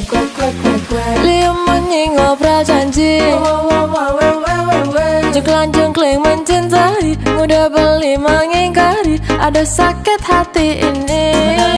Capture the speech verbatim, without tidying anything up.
kue kue kue kue kue. Liu menying ngobrol janji. Jengklang jengkling mencintai, mudah beli mengingkari. Ada sakit hati ini.